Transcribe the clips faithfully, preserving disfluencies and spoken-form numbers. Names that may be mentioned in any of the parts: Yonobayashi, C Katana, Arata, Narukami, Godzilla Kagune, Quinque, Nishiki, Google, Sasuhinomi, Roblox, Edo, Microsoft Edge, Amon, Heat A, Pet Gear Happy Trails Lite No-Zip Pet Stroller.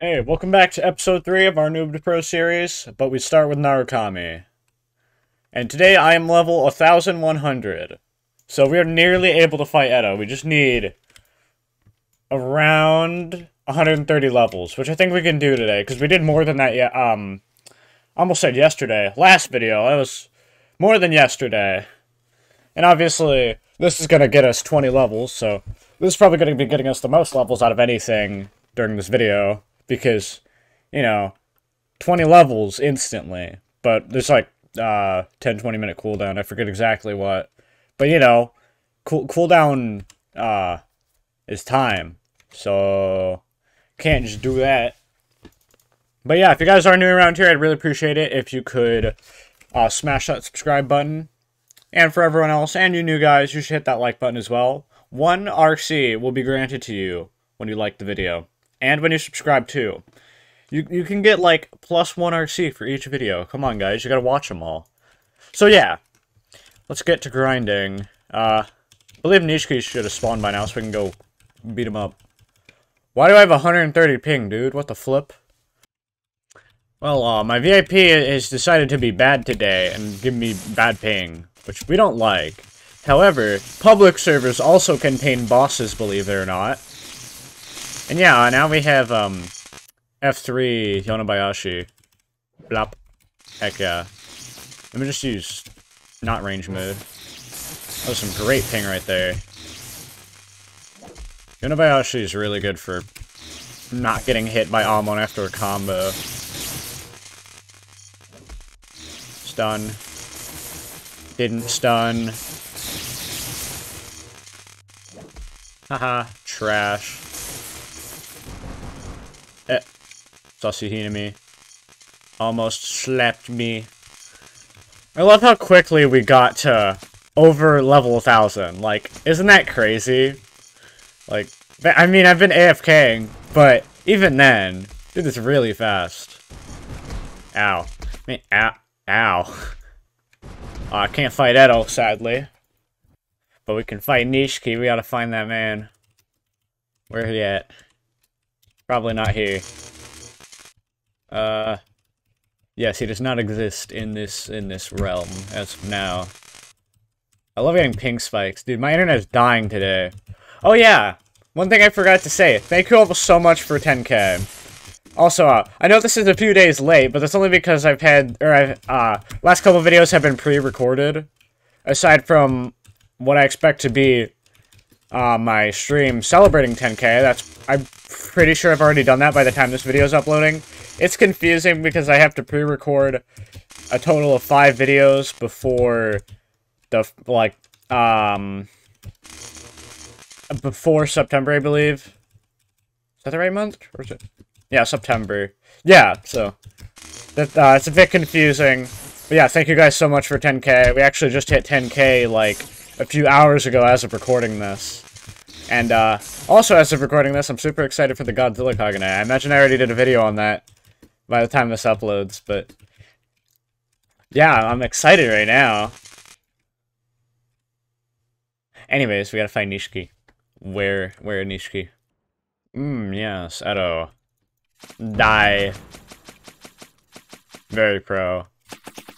Hey, welcome back to episode three of our Noob to Pro series, but we start with Narukami. And today I am level one thousand one hundred. So we are nearly able to fight Edo. We just need around one hundred thirty levels, which I think we can do today, because we did more than that yet. Um, almost said yesterday. Last video, that was more than yesterday. And obviously, this is going to get us twenty levels, so this is probably going to be getting us the most levels out of anything during this video. Because, you know, twenty levels instantly. But there's like uh, ten to twenty minute cooldown. I forget exactly what. But, you know, cool cooldown uh, is time. So, can't just do that. But yeah, if you guys are new around here, I'd really appreciate it if you could uh, smash that subscribe button. And for everyone else, and you new guys, you should hit that like button as well. One R C will be granted to you when you like the video. And when you subscribe, too. You, you can get, like, plus one R C for each video. Come on, guys. You gotta watch them all. So, yeah. Let's get to grinding. Uh, I believe Nishiki should have spawned by now, so we can go beat him up. Why do I have one hundred thirty ping, dude? What the flip? Well, uh, my V I P has decided to be bad today and give me bad ping, which we don't like. However, public servers also contain bosses, believe it or not. And yeah, now we have, um, F three Yonobayashi. Blop. Heck yeah. Let me just use not range mode. That was some great ping right there. Yonobayashi is really good for not getting hit by Amon after a combo. Stun. Didn't stun. Haha, trash. Eh, Sasuhinomi almost slapped me. I love how quickly we got to over level one thousand. Like, isn't that crazy? Like, I mean, I've been AFKing, but even then, dude, it's really fast. Ow. I mean, ow. Ow. Uh, I can't fight Edo, sadly. But we can fight Nishiki. We gotta find that man. Where he at? Probably not here. Uh, yes, he does not exist in this in this realm as of now. I love getting ping spikes, dude. My internet is dying today. Oh yeah, one thing I forgot to say. Thank you all so much for ten K. Also, uh, I know this is a few days late, but that's only because I've had or I've uh last couple of videos have been pre-recorded. Aside from what I expect to be uh, my stream celebrating ten K, that's. I'm pretty sure I've already done that by the time this video is uploading. It's confusing because I have to pre-record a total of five videos before the, like, um, before September, I believe. Is that the right month? Or is it? Yeah, September. Yeah, so, that, uh, it's a bit confusing. But yeah, thank you guys so much for ten K. We actually just hit ten K, like, a few hours ago as of recording this. And, uh, also as of recording this, I'm super excited for the Godzilla Kagune. I imagine I already did a video on that by the time this uploads, but... yeah, I'm excited right now. Anyways, we gotta find Nishiki. Where, where Nishiki? Mmm, yes, Edo. Die. Very pro.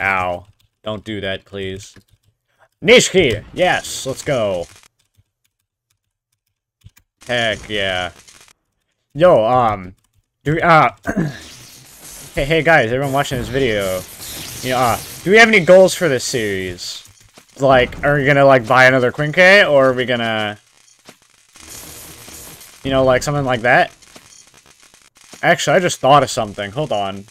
Ow. Don't do that, please. Nishiki! Yes, let's go. Heck yeah. Yo, um, do we, uh, hey, hey guys, everyone watching this video, you know, uh, do we have any goals for this series? Like, are we gonna, like, buy another Quinque, or are we gonna, you know, like, something like that? Actually, I just thought of something, hold on.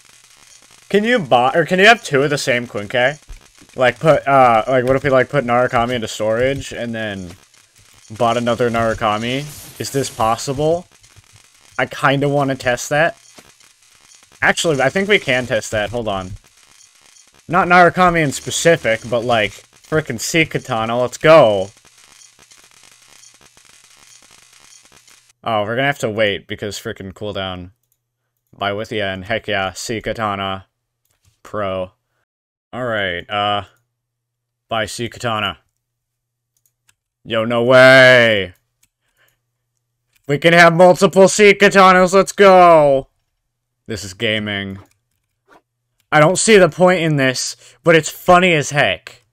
Can you buy, or can you have two of the same Quinque? Like, put, uh, like, what if we, like, put Narukami into storage, and then bought another Narukami? Is this possible? I kind of want to test that. Actually, I think we can test that. Hold on. Not Narukami in specific, but like, frickin' C Katana. Let's go. Oh, we're gonna have to wait because frickin' cooldown. By with ya, and heck yeah, C Katana. Pro. Alright, uh. Buy C Katana. Yo, no way! We can have multiple C Katanas, let's go! This is gaming. I don't see the point in this, but it's funny as heck.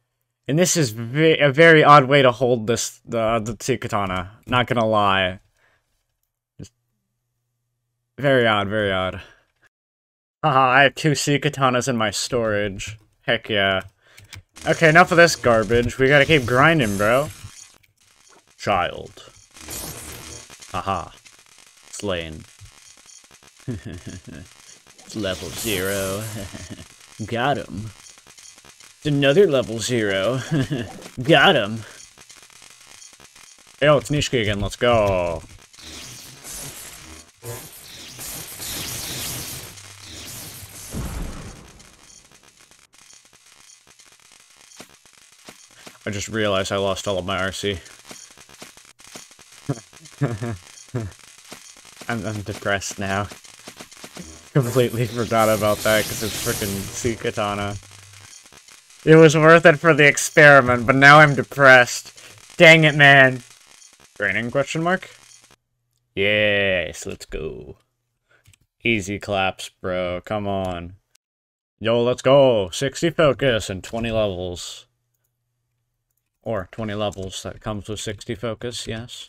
And this is ve a very odd way to hold this, uh, the C Katana. Not gonna lie. Just very odd, very odd. Haha, I have two C Katanas in my storage. Heck yeah. Okay, enough of this garbage. We gotta keep grinding, bro. Child. Haha. Slain. It's level zero. Got him. It's another level zero. Got him. Yo, it's Nishiki again. Let's go. I just realized I lost all of my R C. I'm, I'm depressed now. Completely forgot about that because it's freaking C Katana. It was worth it for the experiment, but now I'm depressed. Dang it, man. Training question mark? Yes, let's go. Easy claps, bro. Come on. Yo, let's go. sixty focus and twenty levels. Or twenty levels that comes with sixty focus, yes.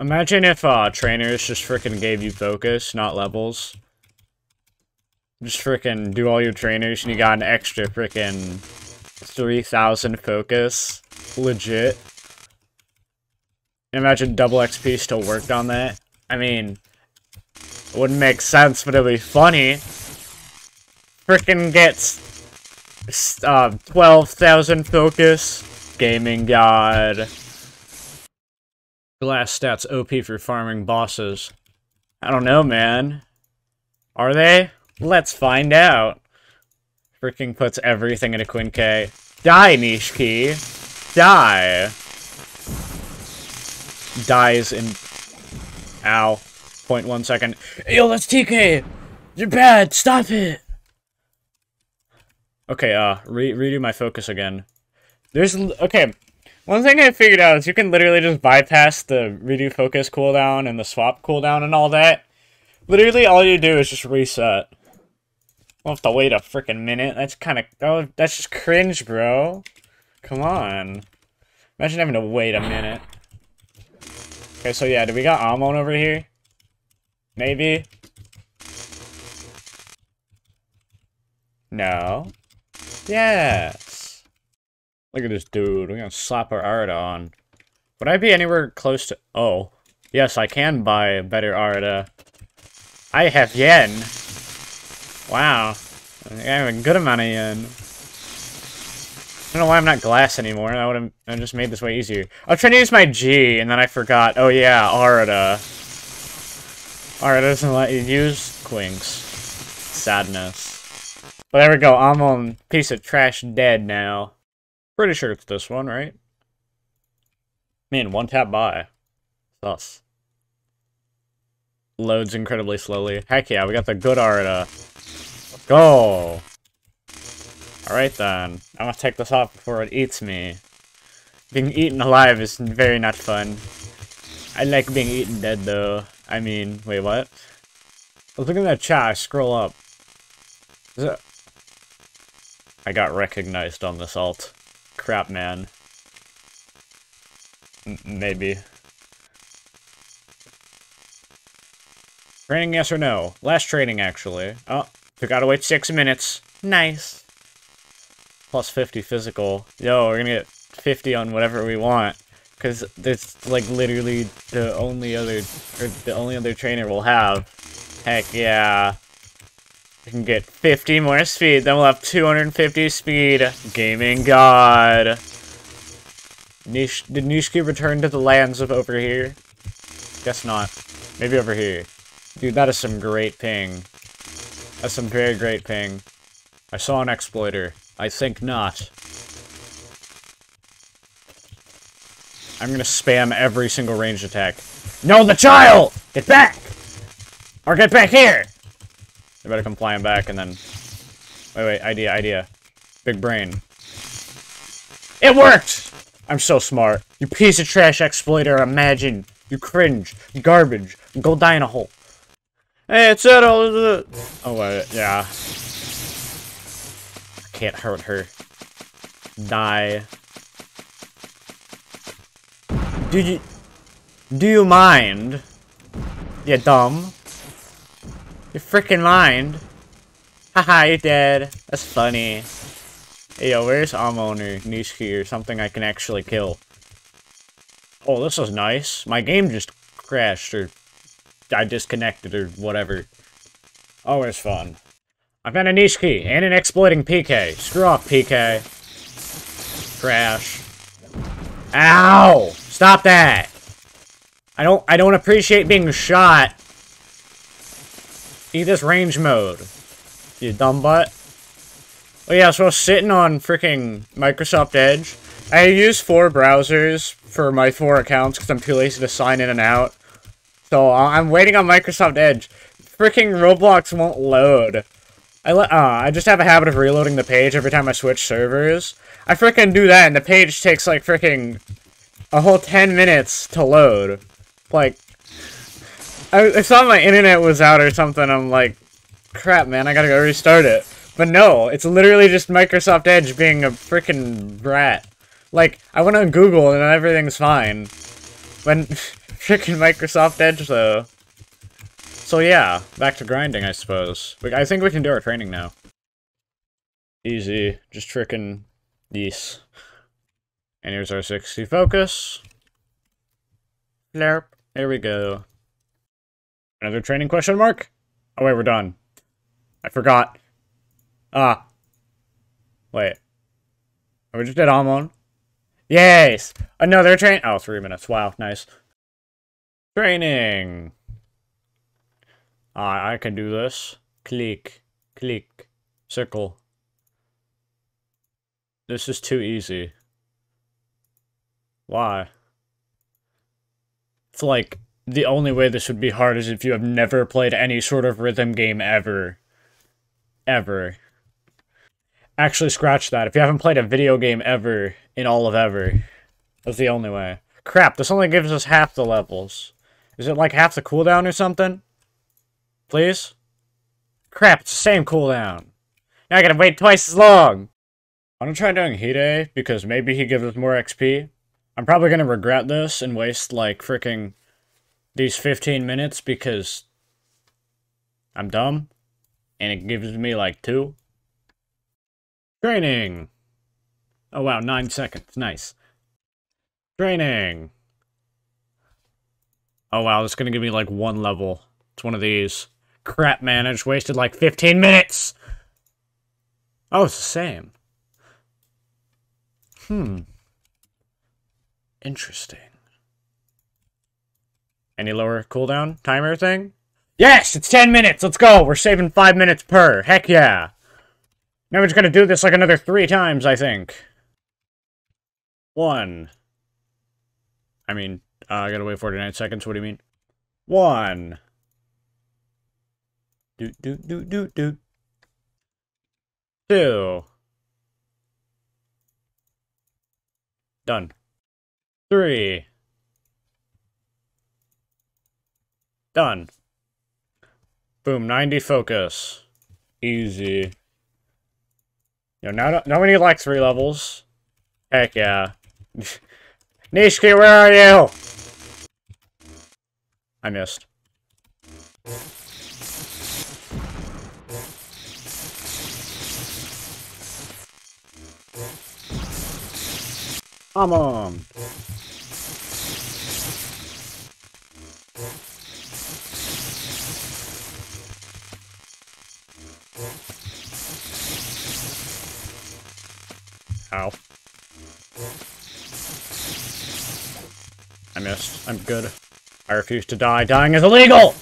Imagine if uh, trainers just freaking gave you focus, not levels. Just freaking do all your trainers and you got an extra freaking three thousand focus. Legit. Imagine double X P still worked on that. I mean, it wouldn't make sense, but it'd be funny. Freaking gets uh, twelve thousand focus. Gaming god. Glass stats O P for farming bosses. I don't know, man. Are they? Let's find out. Freaking puts everything into Quinque. Die, Nishiki. Die. Dies in... Ow. zero point one second. Yo, that's T K! You're bad! Stop it! Okay, uh, re redo my focus again. There's... Okay. One thing I figured out is you can literally just bypass the redo focus cooldown and the swap cooldown and all that. Literally, all you do is just reset. We'll have to wait a freaking minute. That's kind of... Oh, that's just cringe, bro. Come on. Imagine having to wait a minute. Okay, so yeah, do we got Amon over here? Maybe? No? Yes. Look at this dude, we're gonna slap our Arata on. Would I be anywhere close to- oh. Yes, I can buy a better Arata. I have yen! Wow. I have a good amount of yen. I don't know why I'm not glass anymore, I would've- I just made this way easier. I was trying to use my G, and then I forgot. Oh yeah, Arata. Arata doesn't let you use Quinques. Sadness. But there we go, I'm on piece of trash dead now. Pretty sure it's this one, right? Man, one tap buy. Sus. Loads incredibly slowly. Heck yeah, we got the good Arata. Let's go! Alright then. I'm gonna take this off before it eats me. Being eaten alive is very not fun. I like being eaten dead though. I mean, wait, what? I was looking at that chat, I scroll up. Is it... I got recognized on this alt. Crap, man. M maybe. Training, yes or no? Last training, actually. Oh, we gotta wait six minutes. Nice. Plus fifty physical. Yo, we're gonna get fifty on whatever we want. Because it's, like, literally the only other... Or the only other trainer we'll have. Heck yeah. We can get fifty more speed, then we'll have two hundred fifty speed. Gaming god. Nish Did Nishiki return to the lands of over here? Guess not. Maybe over here. Dude, that is some great ping. That's some very great ping. I saw an exploiter. I think not. I'm gonna spam every single ranged attack. No, the child! Get back! Or get back here! They better come flying back and then... Wait, wait, idea, idea. Big brain. It worked! I'm so smart. You piece of trash exploiter, imagine. You cringe. You garbage. You go die in a hole. Hey, it's it all the oh wait, yeah. I can't hurt her. Die. Do you do you mind? You dumb. You freaking mind. Haha, you're dead. That's funny. Hey, yo, where's Amon or Nishiki or something I can actually kill? Oh, this is nice. My game just crashed or I disconnected or whatever. Always fun. I've got a Nishiki and an exploiting P K. Screw off, P K. Crash. Ow! Stop that! I don't I don't appreciate being shot. Eat this range mode. You dumb butt. Oh yeah, so I was sitting on freaking Microsoft Edge. I use four browsers for my four accounts because I'm too lazy to sign in and out. So uh, I'm waiting on Microsoft Edge. Freaking Roblox won't load. I le uh, I just have a habit of reloading the page every time I switch servers. I freaking do that and the page takes like freaking a whole ten minutes to load. Like, I, I thought my internet was out or something. I'm like, crap, man, I gotta go restart it. But no, it's literally just Microsoft Edge being a freaking brat. Like, I went on Google and everything's fine. When freaking Microsoft Edge, though. So yeah, back to grinding, I suppose. Like, I think we can do our training now. Easy, just freaking yes. And here's our sixty focus. Lerp. There we go. Another training question mark? Oh wait, we're done. I forgot. Ah. Wait. Oh, we just did Amon. Yes! Another train- oh, three minutes. Wow, nice. Training! Ah, I can do this. Click. Click. Circle. This is too easy. Why? It's like, the only way this would be hard is if you have never played any sort of rhythm game ever. Ever. Actually, scratch that. If you haven't played a video game ever, in all of ever, that's the only way. Crap, this only gives us half the levels. Is it like half the cooldown or something? Please? Crap, it's the same cooldown. Now I gotta wait twice as long! I'm gonna try doing Heat A, because maybe he gives us more X P. I'm probably gonna regret this and waste, like, freaking these fifteen minutes, because I'm dumb, and it gives me, like, two. Training! Oh wow, nine seconds. Nice. Training! Oh wow, that's gonna give me like one level. It's one of these. Crap, man, I just wasted like fifteen minutes! Oh, it's the same. Hmm. Interesting. Any lower cooldown timer thing? Yes! It's ten minutes! Let's go! We're saving five minutes per. Heck yeah! Now we're just gonna do this like another three times, I think. One. I mean, uh, I gotta wait forty-nine seconds, what do you mean? One. Do, do, do, do, do. Two. Done. Three. Done. Boom, ninety focus. Easy. Yo, now, now we need like three levels. Heck yeah. Nishiki, where are you? I missed. I'm on. Ow. I missed. I'm good. I refuse to die. Dying is illegal!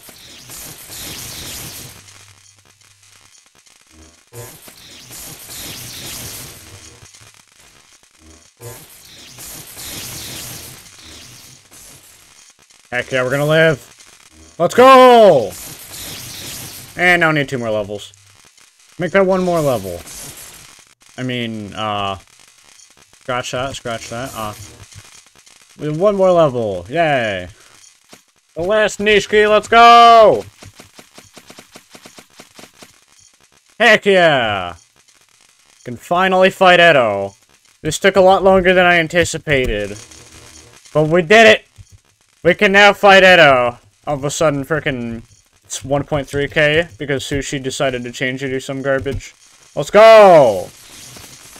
Heck yeah, we're gonna live! Let's go! And now I need two more levels. Make that one more level. I mean, uh... Scratch that, scratch that, ah. We have one more level, yay! The last Nishiki, let's go! Heck yeah! Can finally fight Edo. This took a lot longer than I anticipated. But we did it! We can now fight Edo! All of a sudden, frickin' it's one point three K because Sushi decided to change it or some garbage. Let's go!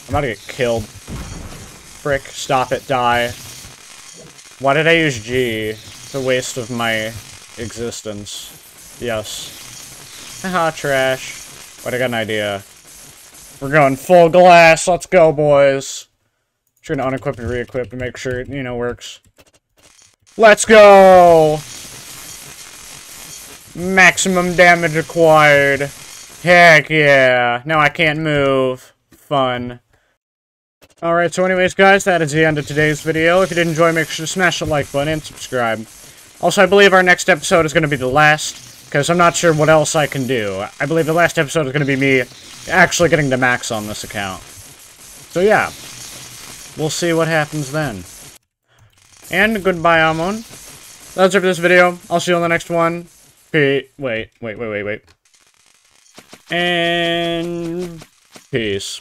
I'm about to get killed. Frick, stop it, die. Why did I use G? It's a waste of my existence. Yes. Haha, trash. Wait, I got an idea. We're going full glass. Let's go, boys. Just gonna unequip and re-equip to make sure it, you know, works. Let's go! Maximum damage acquired. Heck yeah. Now I can't move. Fun. Alright, so anyways, guys, that is the end of today's video. If you did enjoy, make sure to smash the like button and subscribe. Also, I believe our next episode is gonna be the last, because I'm not sure what else I can do. I believe the last episode is going to be me actually getting to max on this account. So yeah, we'll see what happens then. And goodbye, Amon. That's it for this video. I'll see you on the next one. Peace. Wait, wait, wait, wait, wait. And peace.